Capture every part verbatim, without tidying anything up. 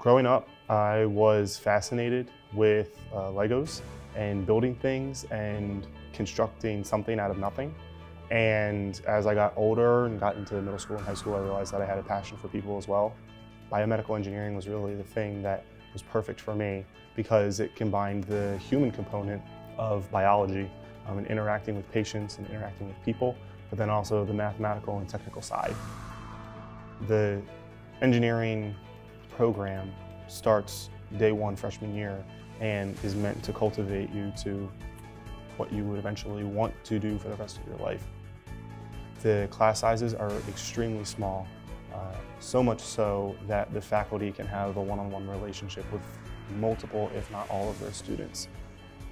Growing up, I was fascinated with uh, Legos and building things and constructing something out of nothing. And as I got older and got into middle school and high school, I realized that I had a passion for people as well. Biomedical engineering was really the thing that was perfect for me because it combined the human component of biology um, and interacting with patients and interacting with people, but then also the mathematical and technical side. The engineering program starts day one freshman year and is meant to cultivate you to what you would eventually want to do for the rest of your life. The class sizes are extremely small, uh, so much so that the faculty can have a one-on-one relationship with multiple, if not all, of their students.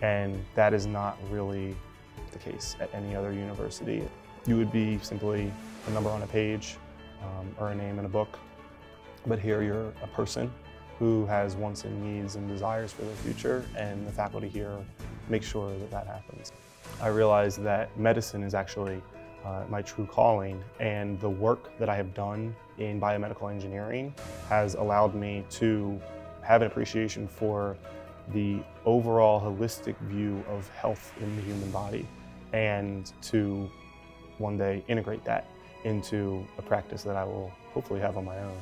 And that is not really the case at any other university. You would be simply a number on a page um, or a name in a book, but here you're a person who has wants and needs and desires for their future, and the faculty here make sure that that happens. I realized that medicine is actually uh, my true calling, and the work that I have done in biomedical engineering has allowed me to have an appreciation for the overall holistic view of health in the human body, and to one day integrate that into a practice that I will hopefully have on my own.